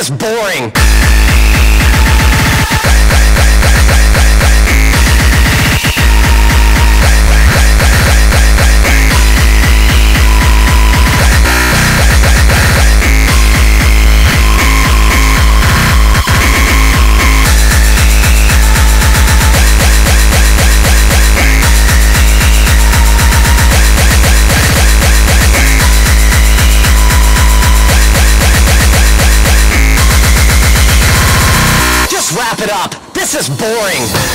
is boring. Wrap it up. This is boring.